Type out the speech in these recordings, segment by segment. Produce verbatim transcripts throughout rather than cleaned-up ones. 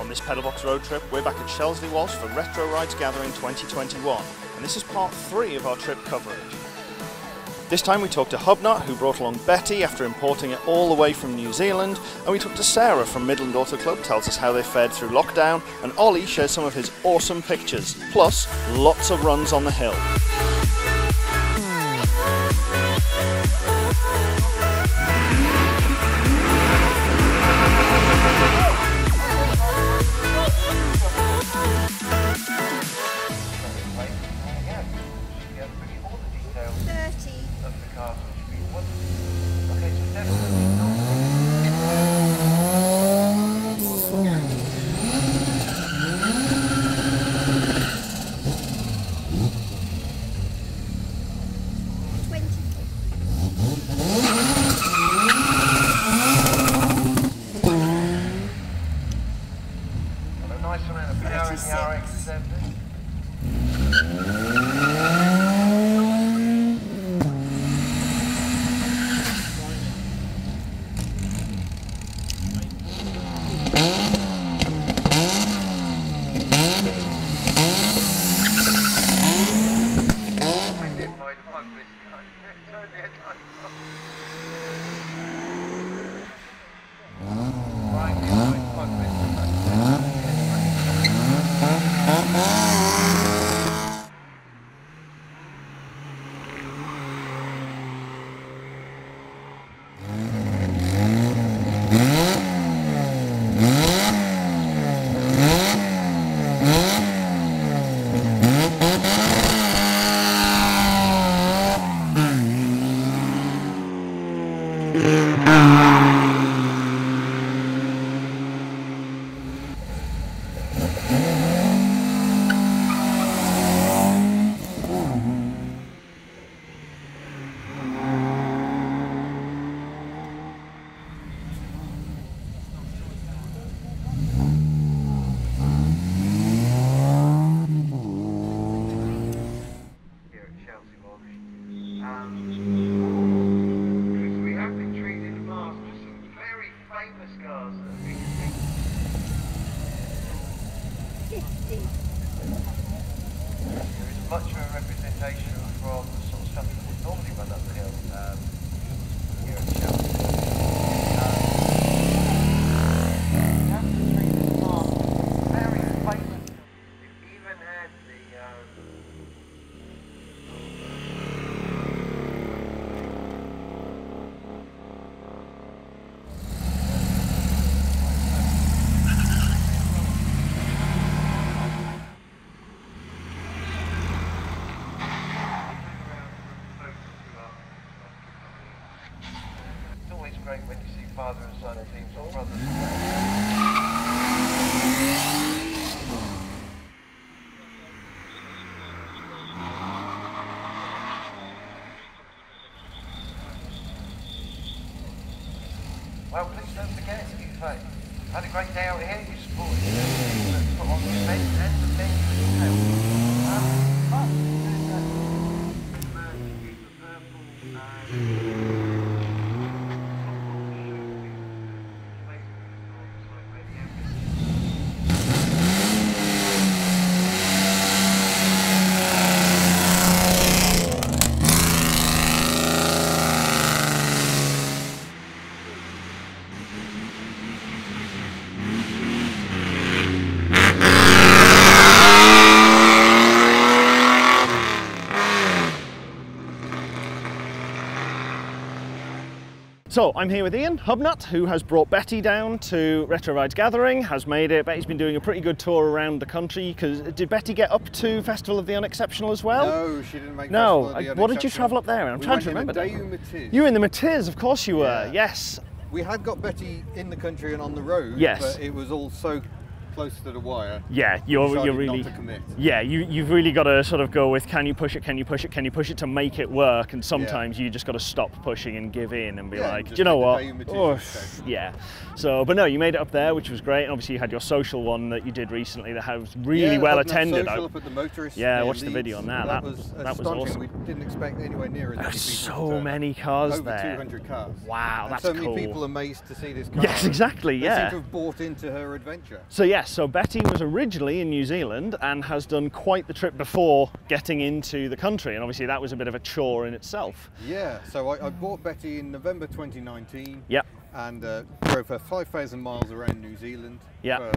On this Pedalbox road trip, we're back at Shelsley Walsh for Retro Rides Gathering twenty twenty-one, and this is part three of our trip coverage. This time we talked to Hubnut, who brought along Betty after importing it all the way from New Zealand, and we talked to Sarah from Midland Auto Club, tells us how they fared through lockdown, and Ollie shares some of his awesome pictures, plus lots of runs on the hill. Well, please don't forget, you folks. Had a great day out here, you supported us, put on the event and the thing you helped. So I'm here with Ian Hubnut, who has brought Betty down to Retro Rides Gathering, has made it. Betty's been doing a pretty good tour around the country. Cause did Betty get up to Festival of the Unexceptional as well? No, she didn't make no. Festival of the Unexceptional. What did you travel up there? I'm we trying to remember. Deu Matiz. You were in the Matiz, of course you were. Yeah. Yes. We had got Betty in the country and on the road. Yes. But it was all so close to the wire. Yeah, you're you're really. Not to commit. Yeah, you you've really got to sort of go with can you push it, can you push it, can you push it to make it work. And sometimes yeah. you just got to stop pushing and give in and be yeah, like, do you know what? Oh, yeah. So, but no, you made it up there, which was great. And obviously, you had your social one that you did recently that was really yeah, well attended. Social up at the motorists yeah, I watched Leeds. The video on that. That, that was that was awesome. We didn't expect anywhere near as many people. So many cars Over there. Over two hundred cars. Wow, and that's so cool. So many people amazed to see this car. Yes, exactly. Yeah. They seem to have bought into her adventure. So yeah. Yes, so Betty was originally in New Zealand and has done quite the trip before getting into the country, and obviously that was a bit of a chore in itself. Yeah, so I, I bought Betty in November twenty nineteen. Yep. And uh, drove her five thousand miles around New Zealand. Yeah.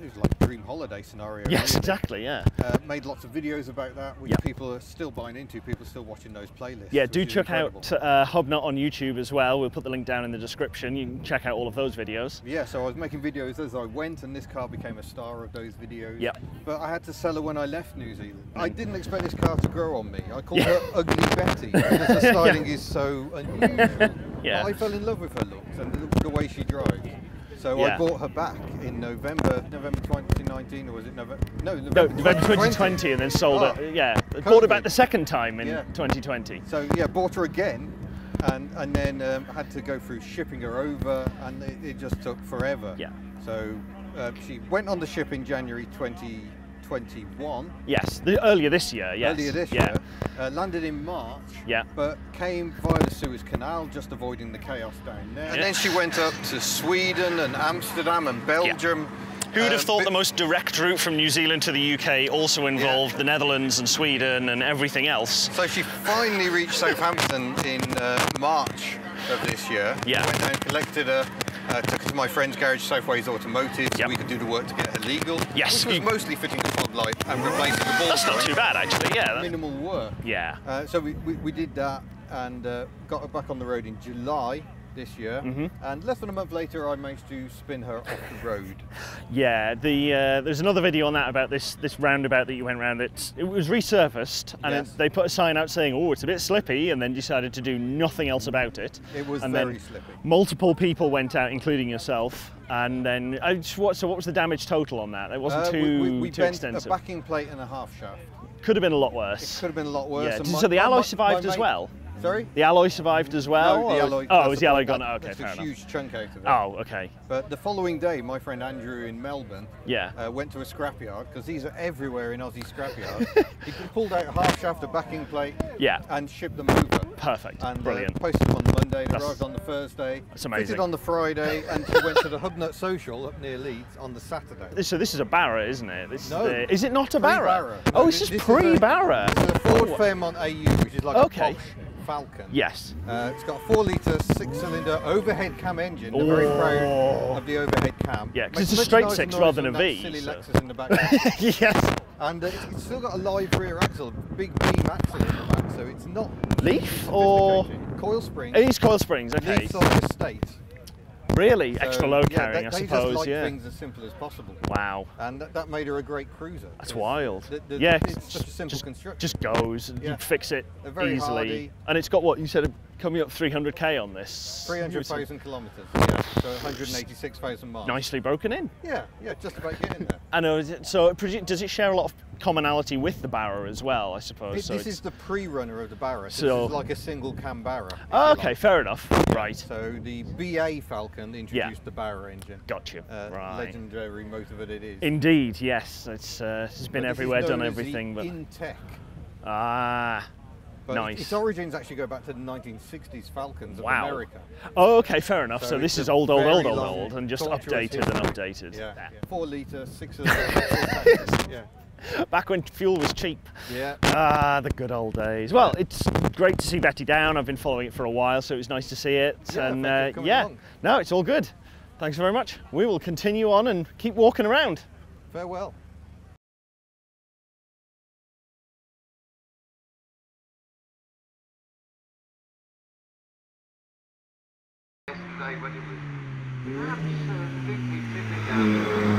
It was like a dream holiday scenario. Yes, exactly, yeah. Uh, made lots of videos about that, which yep. people are still buying into, people are still watching those playlists. Yeah, do check out uh, Hubnut on YouTube as well. We'll put the link down in the description. You can check out all of those videos. Yeah, so I was making videos as I went, and this car became a star of those videos. Yep. But I had to sell her when I left New Zealand. I didn't expect this car to grow on me. I called yeah. her Ugly Betty, because the styling yeah. is so unusual. yeah. But I fell in love with her looks and the, the way she drives. So yeah. I bought her back in November, November twenty nineteen, or was it November? No, November, no, November twenty twenty, and then sold oh, it. Yeah, COVID. Bought her back the second time in yeah. twenty twenty. So yeah, bought her again, and and then um, had to go through shipping her over, and it, it just took forever. Yeah. So uh, she went on the ship in January twenty twenty-one. Yes, the, earlier this year. Yes. Earlier this yeah. year. Uh, landed in March. Yeah. But came via the Suez Canal, just avoiding the chaos down there. Yeah. And then she went up to Sweden and Amsterdam and Belgium. Yeah. Who would have um, thought the most direct route from New Zealand to the U K also involved yeah. the Netherlands and Sweden and everything else? So she finally reached Southampton in uh, March of this year. Yeah. Went down, collected her. Uh, took her to my friend's garage, Southways Automotive, so yep. we could do the work to get her legal. Yes. Which was mostly fitting the floodlight and replacing the ball. That's not too bad, actually, yeah. That's... minimal work. Yeah. Uh, so we, we, we did that and uh, got her back on the road in July this year, mm-hmm. and less than a month later I managed to spin her off the road. Yeah, the uh, there's another video on that about this this roundabout that you went round. It's, it was resurfaced and yes. it, they put a sign out saying, oh, it's a bit slippy, and then decided to do nothing else about it. It was and very slippy. Multiple people went out, including yourself, and then I just, what, so what was the damage total on that? It wasn't uh, too we, we, we too bent extensive. A backing plate and a half shaft. Could have been a lot worse. It could have been a lot worse. Yeah. So my, the alloy my, survived my as well. Sorry? The alloy survived as well? No, the alloy, oh, it was the alloy gone? That, okay, fair enough. That's a huge chunk out of it. Oh, okay. But the following day, my friend Andrew in Melbourne yeah. uh, went to a scrapyard, because these are everywhere in Aussie scrapyards. He pulled out a half shaft, a backing plate, yeah. and shipped them over. Perfect, and, brilliant. Uh, posted them on Monday, they that's, arrived on the Thursday. That's amazing. Fitted on the Friday, and she went to the Hubnut Social up near Leeds on the Saturday. So this is a Barra, isn't it? This no. Is, the, is it not a Barra? Barra. Oh, no, it's just pre-Barra. This is a Ford Fairmont A U, which is like okay. a Porsche Falcon. Yes. Uh, it's got a four litre, six-cylinder overhead cam engine. They're very proud of the overhead cam. Yeah, because it's a straight six rather than a V. Silly so. Lexus in the back. Yes. And uh, it's still got a live rear axle, a big beam axle in the back, so it's not leaf or coil springs. It is coil springs. Okay. Leafs are estate. Really, so, extra load yeah, carrying, they, I they suppose. Just like yeah. things as simple as possible. Wow. And that, that made her a great cruiser. That's wild. The, the, yeah, it's just, such a simple just, construction. Just goes. Yeah. You fix it They're very easily. Hardy. And it's got what you said coming up three hundred K on this. three hundred thousand kilometres. Yeah. So one hundred eighty-six thousand miles. Nicely broken in. Yeah. Yeah. Just about getting there. I know. So does it share a lot of commonality with the Barra as well? I suppose. It, so this it's... is the pre-runner of the Barra. So, so this is like a single cam Barra. Oh, okay. Like. Fair enough. Right. So the B A Falcon introduced yeah. the Barra engine. Gotcha. Uh, right. Legendary motor that it is. Indeed. Yes. It's uh, it's been but everywhere, done everything. But in tech. Ah. But nice. Its origins actually go back to the nineteen sixties Falcons of wow. America. Oh, okay, fair enough. So, so this is old, old, old, old, old, and just updated history. and updated. Yeah, yeah. yeah. Four litre, six of yeah. Back when fuel was cheap. Yeah. Ah, the good old days. Well, it's great to see Betty down. I've been following it for a while, so it was nice to see it. Yeah, and uh, yeah, along. no, it's all good. Thanks very much. We will continue on and keep walking around. Farewell. When it was absolutely tipping down the road.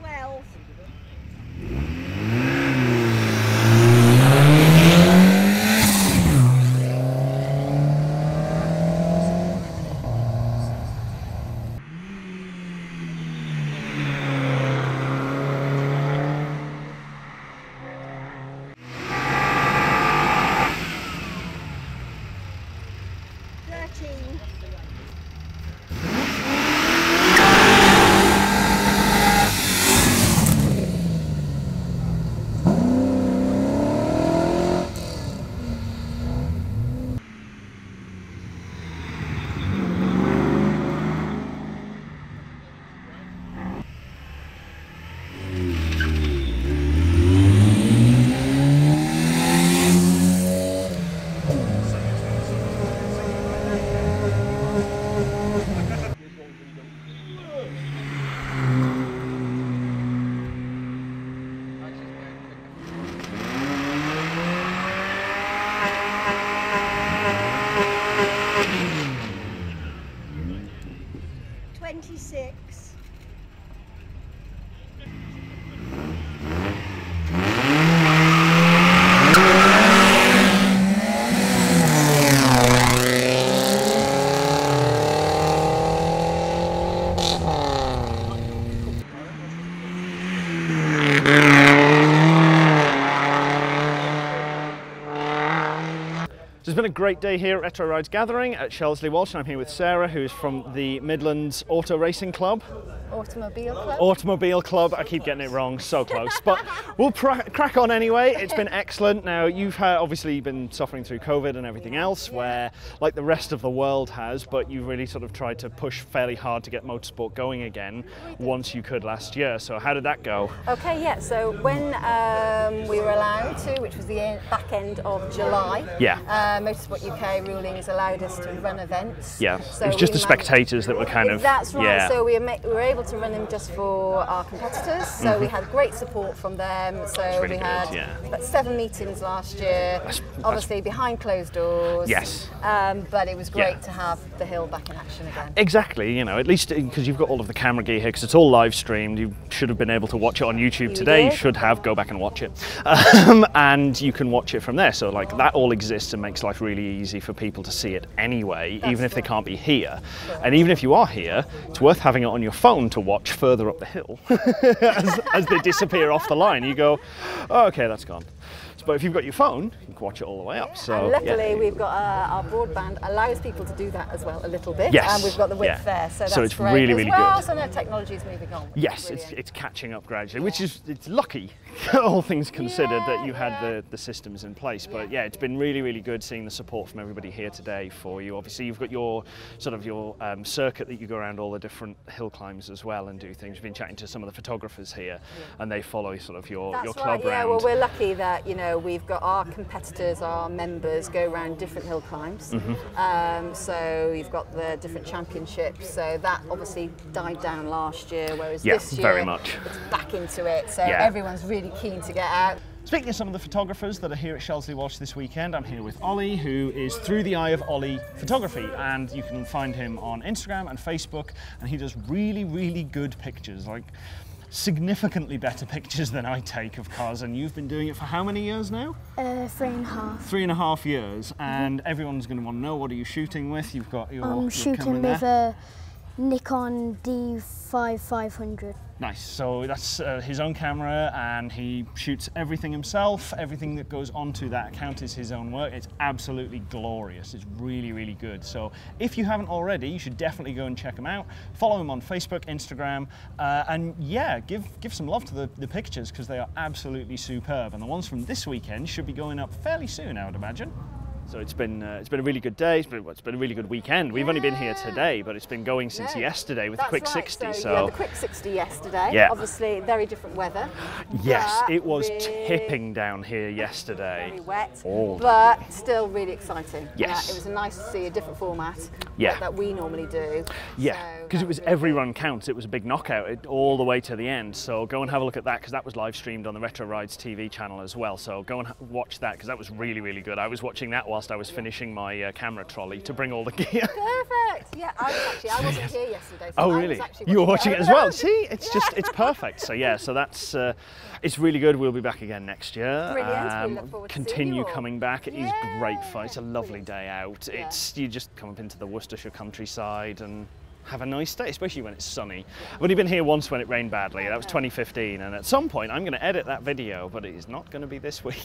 twelve great day here at Retro Rides Gathering at Shelsley Walsh, and I'm here with Sarah, who's from the Midlands Auto Racing Club. Automobile Club. Automobile Club. I keep getting it wrong, so close. But we'll pr crack on anyway. It's been excellent. Now, you've had, obviously been suffering through COVID and everything else, where, like the rest of the world has, but you really sort of tried to push fairly hard to get motorsport going again once you could last year. So how did that go? Okay, yeah. So when um, we were allowed to, which was the end, back end of July, yeah. uh, Motorsport U K rulings allowed us to run events. Yeah, so it was just the spectators that were kind of... That's right. Yeah. So we were able to run them just for our competitors, so mm-hmm. we had great support from them. So really we had good, yeah. about seven meetings last year, that's, obviously that's, behind closed doors. Yes, um, but it was great yeah. to have the hill back in action again. Exactly, you know, at least because you've got all of the camera gear here, because it's all live streamed. You should have been able to watch it on YouTube you today. Did. You should have go back and watch it, um, and you can watch it from there. So like that all exists and makes life really easy for people to see it anyway, that's even if right. they can't be here. Sure. And even if you are here, it's worth having it on your phone to watch further up the hill as, as they disappear off the line. You go, oh, okay, that's gone. But if you've got your phone, you can watch it all the way up. So and luckily, yeah. we've got uh, our broadband allows people to do that as well a little bit. Yes. And we've got the width yeah. there, so that's so it's great really, really well, good. So now technology is moving on. Yes, it's, it's catching up gradually, yeah. which is it's lucky, all things considered, yeah, that you had yeah. the, the systems in place. But yeah. yeah, it's been really, really good seeing the support from everybody here today for you. Obviously, you've got your sort of your um, circuit that you go around all the different hill climbs as well and do things. We've been chatting to some of the photographers here, yeah. and they follow sort of your that's your club right. round. Yeah, well, we're lucky that you know. We've got our competitors, our members go around different hill climbs. Mm-hmm. um, so you've got the different championships. So that obviously died down last year, whereas yeah, this year very much. It's back into it. So yeah. everyone's really keen to get out. Speaking of some of the photographers that are here at Shelsley Walsh this weekend, I'm here with Ollie, who is Through the Eye of Ollie Photography, and you can find him on Instagram and Facebook, and he does really, really good pictures. Like, significantly better pictures than I take of cars, and you've been doing it for how many years now? Uh, three and a half. Three and a half years, and mm-hmm. everyone's going to want to know, what are you shooting with? You've got your, um, your shooting camera in there. With a Nikon D five five hundred. Nice, so that's uh, his own camera, and he shoots everything himself. Everything that goes onto that account is his own work. It's absolutely glorious. It's really, really good. So if you haven't already, you should definitely go and check him out. Follow him on Facebook, Instagram, uh, and yeah, give give some love to the, the pictures, because they are absolutely superb. And the ones from this weekend should be going up fairly soon, I would imagine. So it's been uh, it's been a really good day. It's been, it's been a really good weekend. We've yeah. only been here today, but it's been going since yeah. yesterday with that's the quick right. sixty. So, so. Yeah, the quick sixty yesterday. Yeah. Obviously, very different weather. Yes, it was tipping down here yesterday. Very wet, oh. but still really exciting. Yes, yeah, it was nice to see a different format. Yeah. Like that we normally do. Yeah, because so it was really every run counts. It was a big knockout all the way to the end. So go and have a look at that, because that was live streamed on the Retro Rides T V channel as well. So go and watch that, because that was really, really good. I was watching that while I was finishing my uh, camera trolley to bring all the gear. Perfect. Yeah, I was actually, I wasn't here yesterday. So oh, really? You were watching it as well. See, it's yeah. just, it's perfect. So yeah, so that's, uh, it's really good. We'll be back again next year. Brilliant. Um, we look forward to continue coming back. It yeah. is great fun. It's a lovely day out. Yeah. It's you just come up into the Worcestershire countryside and have a nice day, especially when it's sunny. I've only been here once when it rained badly. That was twenty fifteen, and at some point I'm going to edit that video, but it is not going to be this week.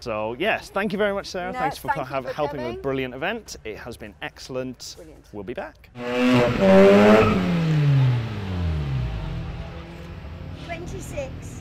So yes, thank you very much, Sarah. No, thanks for, thank have, for helping coming. With a brilliant event. It has been excellent. Brilliant. We'll be back. twenty-six.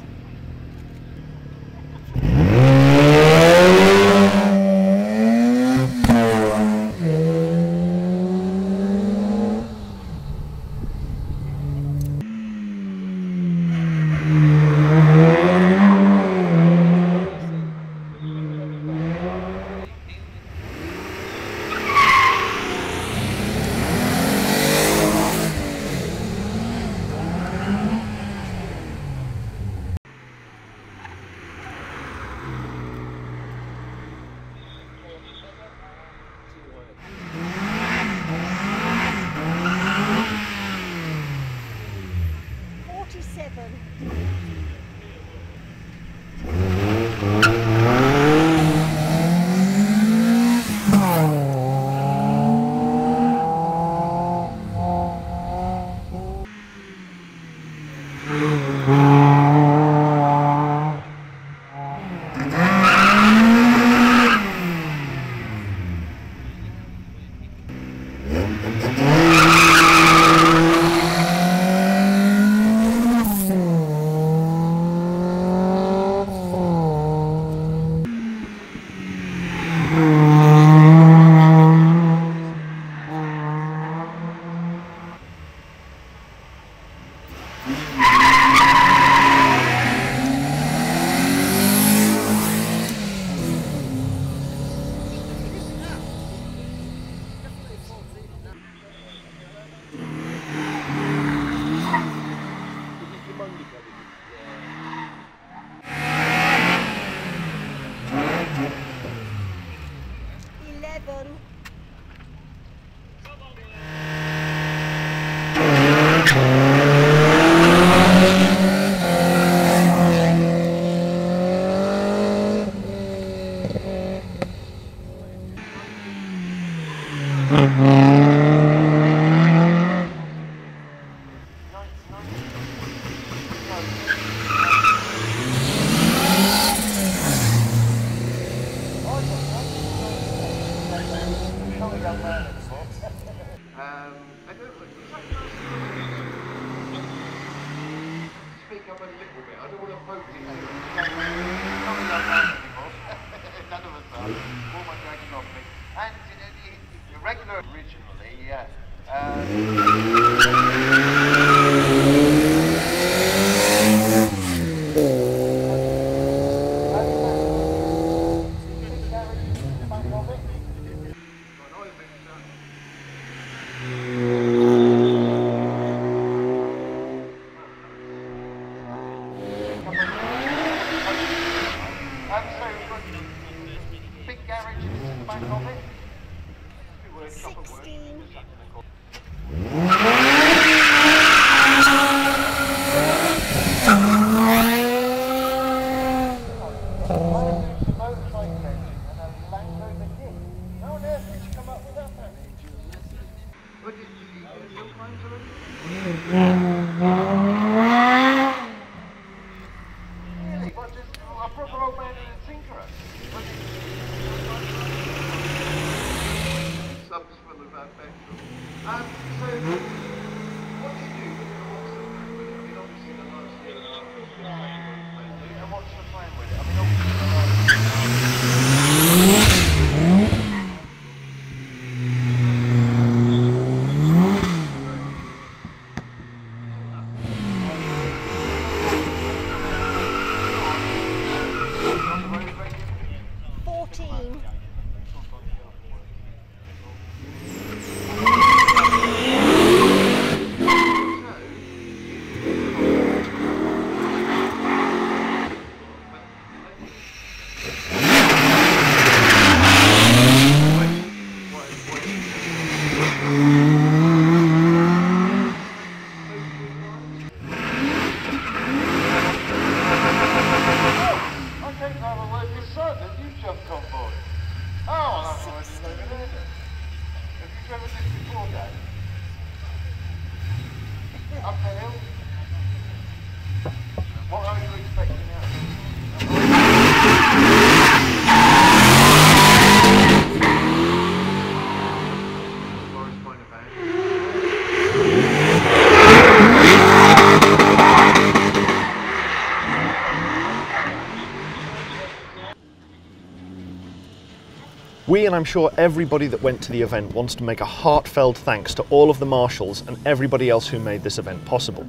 We, and I'm sure everybody that went to the event, wants to make a heartfelt thanks to all of the marshals and everybody else who made this event possible.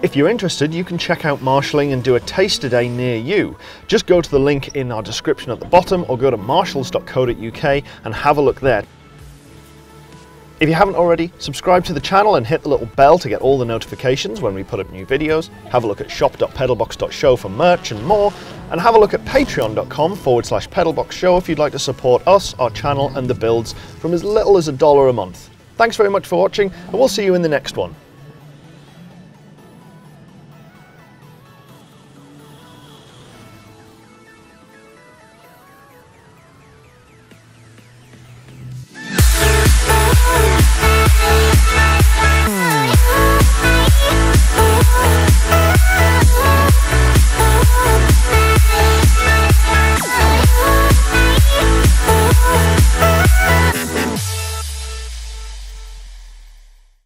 If you're interested, you can check out marshalling and do a taster day near you. Just go to the link in our description at the bottom or go to marshals dot co dot U K and have a look there. If you haven't already, subscribe to the channel and hit the little bell to get all the notifications when we put up new videos. Have a look at shop dot pedalbox dot show for merch and more, and have a look at patreon dot com forward slash pedalbox show if you'd like to support us, our channel and the builds from as little as a dollar a month. Thanks very much for watching, and we'll see you in the next one.